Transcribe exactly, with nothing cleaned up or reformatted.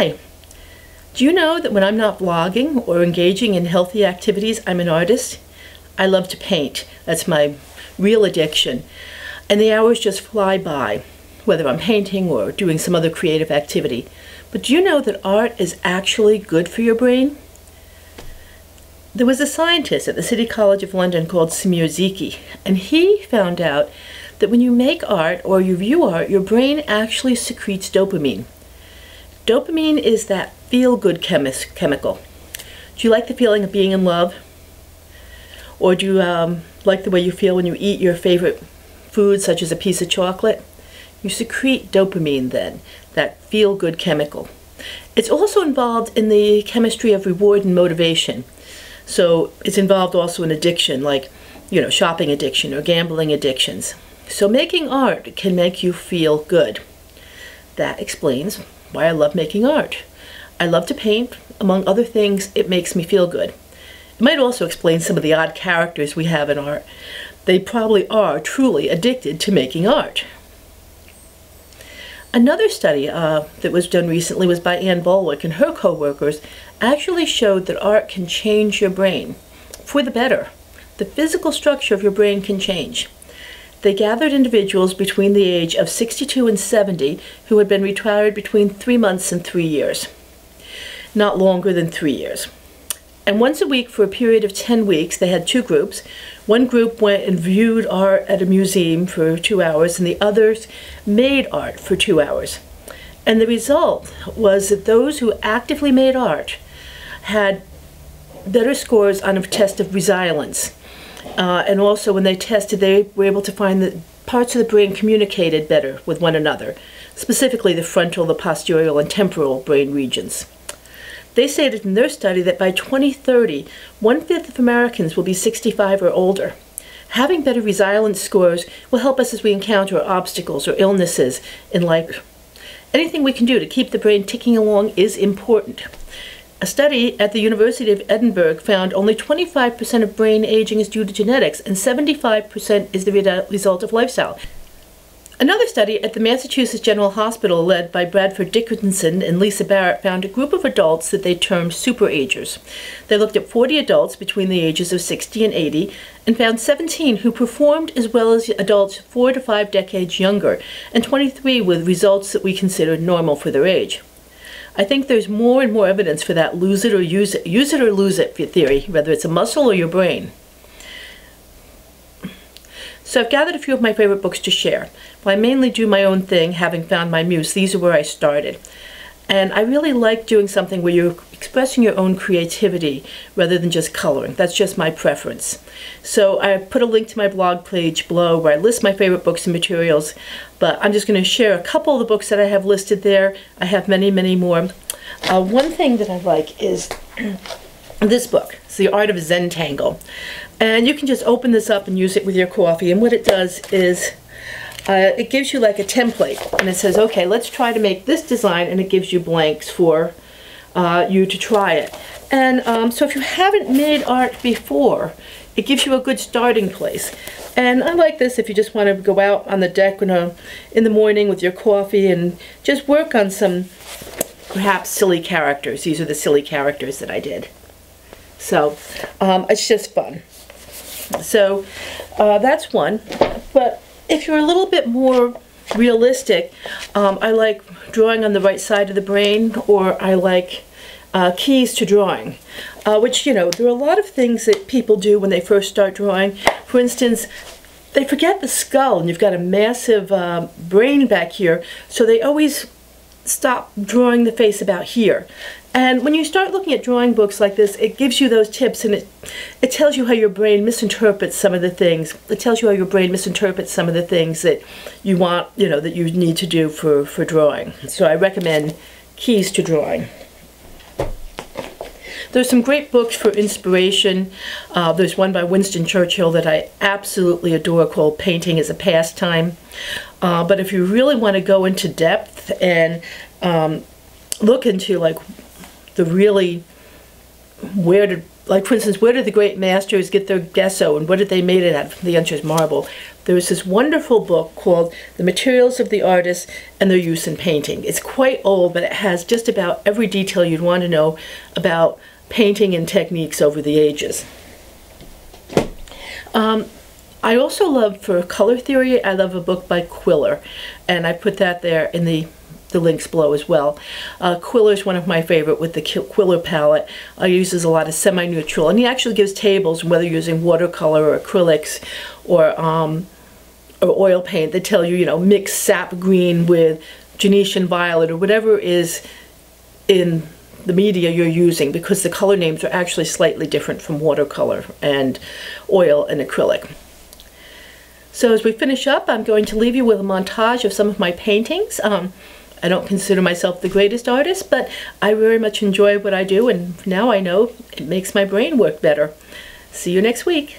Hi! Do you know that when I'm not vlogging or engaging in healthy activities, I'm an artist? I love to paint. That's my real addiction. And the hours just fly by, whether I'm painting or doing some other creative activity. But do you know that art is actually good for your brain? There was a scientist at the City College of London called Semir Zeki, and he found out that when you make art or you view art, your brain actually secretes dopamine. Dopamine is that feel-good chemis chemical. Do you like the feeling of being in love? Or do you um, like the way you feel when you eat your favorite food, such as a piece of chocolate? You secrete dopamine then, that feel-good chemical. It's also involved in the chemistry of reward and motivation. So it's involved also in addiction, like, you know, shopping addiction or gambling addictions. So making art can make you feel good. That explains why I love making art. I love to paint. Among other things, it makes me feel good. It might also explain some of the odd characters we have in art. They probably are truly addicted to making art. Another study uh, that was done recently was by Ann Bulwick and her co-workers actually showed that art can change your brain for the better. The physical structure of your brain can change. They gathered individuals between the age of sixty-two and seventy who had been retired between three months and three years, not longer than three years. And once a week for a period of ten weeks, they had two groups. One group went and viewed art at a museum for two hours, and the others made art for two hours. And the result was that those who actively made art had better scores on a test of resilience. Uh, and also when they tested, they were able to find that parts of the brain communicated better with one another, specifically the frontal, the posterior, and temporal brain regions. They stated in their study that by twenty thirty, one-fifth of Americans will be sixty-five or older. Having better resilience scores will help us as we encounter obstacles or illnesses in life. Anything we can do to keep the brain ticking along is important. A study at the University of Edinburgh found only twenty-five percent of brain aging is due to genetics and seventy-five percent is the result of lifestyle. Another study at the Massachusetts General Hospital led by Bradford Dickinson and Lisa Barrett found a group of adults that they termed superagers. They looked at forty adults between the ages of sixty and eighty and found seventeen who performed as well as adults four to five decades younger and twenty-three with results that we considered normal for their age. I think there's more and more evidence for that lose it or use it, use it or lose it theory, whether it's a muscle or your brain. So I've gathered a few of my favorite books to share. Well, I mainly do my own thing, having found my muse. These are where I started. And I really like doing something where you're expressing your own creativity rather than just coloring. That's just my preference. So I put a link to my blog page below where I list my favorite books and materials, but I'm just going to share a couple of the books that I have listed there. I have many, many more. Uh, one thing that I like is this book. It's The Art of Zentangle. And you can just open this up and use it with your coffee. And what it does is uh, it gives you like a template. And it says, okay, let's try to make this design. And it gives you blanks for uh, you to try it. And um, so if you haven't made art before, it gives you a good starting place. And I like this if you just want to go out on the deck in, a, in the morning with your coffee and just work on some perhaps silly characters. These are the silly characters that I did. So um, it's just fun. So uh, that's one. But if you're a little bit more realistic, um, I like Drawing on the Right Side of the Brain, or I like uh, Keys to Drawing, uh, which, you know, there are a lot of things that people do when they first start drawing. For instance, they forget the skull, and you've got a massive uh, brain back here, so they always stop drawing the face about here. And when you start looking at drawing books like this, it gives you those tips, and it, it tells you how your brain misinterprets some of the things. It tells you how your brain misinterprets some of the things that you want, you know, that you need to do for, for drawing. So I recommend Keys to Drawing. There's some great books for inspiration. Uh, there's one by Winston Churchill that I absolutely adore called Painting as a Pastime. Uh, but if you really want to go into depth and um, look into, like, the really where to like, for instance, where did the great masters get their gesso, and what did they made it out of? The answer is marble. There was this wonderful book called The Materials of the Artists and Their Use in Painting. It's quite old, but it has just about every detail you'd want to know about painting and techniques over the ages. Um, I also love, for color theory, I love a book by Quiller, and I put that there in the the links below as well. Uh, Quiller is one of my favorite with the Quiller palette. I uh, uses a lot of semi-neutral, and he actually gives tables, whether using watercolor or acrylics or um, or oil paint, that tell you, you know, mix sap green with Genetian violet or whatever is in the media you're using, because the color names are actually slightly different from watercolor and oil and acrylic. So as we finish up, I'm going to leave you with a montage of some of my paintings. Um, I don't consider myself the greatest artist, but I very much enjoy what I do, and now I know it makes my brain work better. See you next week.